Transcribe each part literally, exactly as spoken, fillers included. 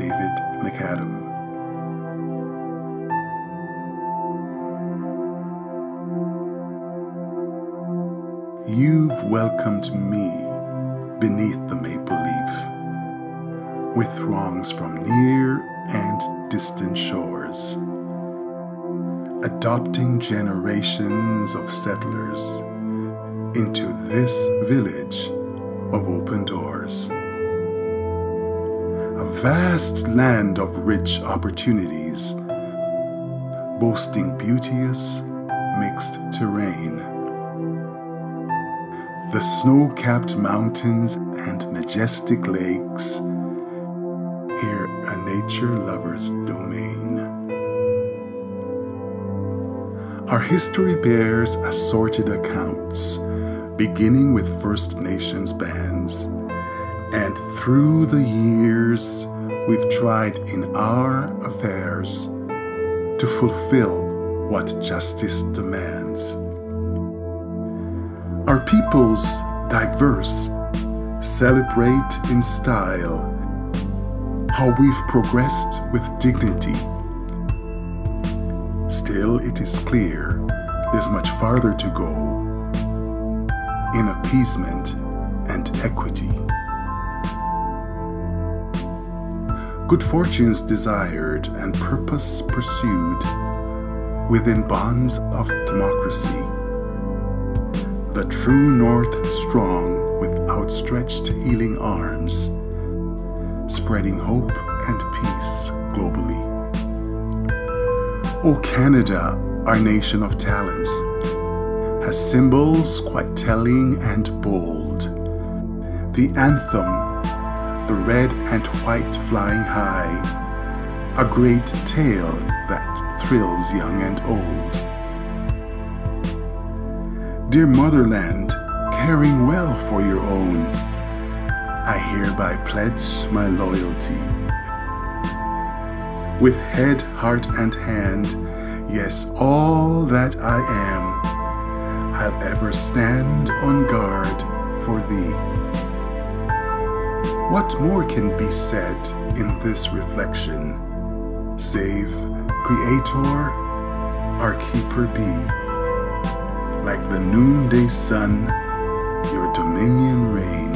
David McAdam. You've welcomed me beneath the maple leaf, with wrongs from near and distant shores, adopting generations of settlers into this village of open doors. A vast land of rich opportunities, boasting beauteous mixed terrain. The snow-capped mountains and majestic lakes, here a nature lover's domain. Our history bears assorted accounts, beginning with First Nations bands. And through the years, we've tried in our affairs to fulfill what justice demands. Our peoples, diverse, celebrate in style how we've progressed with dignity. Still, it is clear there's much farther to go in appeasement and equity. Good fortunes desired and purpose pursued within bonds of democracy. The true North strong with outstretched healing arms, spreading hope and peace globally. O Canada, our nation of talents, has symbols quite telling and bold. The anthem, the red and white flying high, a great tale that thrills young and old. Dear motherland, caring well for your own, I hereby pledge my loyalty. With head, heart, and hand, yes, all that I am, I'll ever stand on guard for thee. What more can be said in this reflection, save Creator, our Keeper be, like the noonday sun, your dominion reign,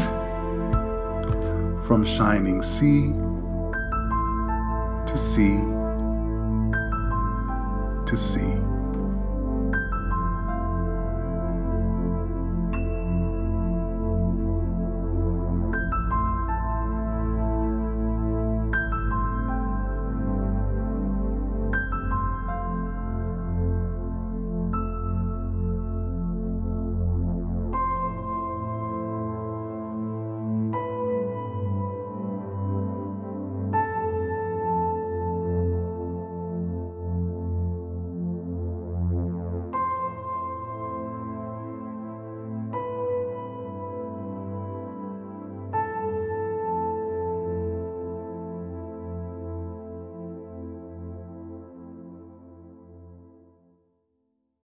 from shining sea to sea to sea.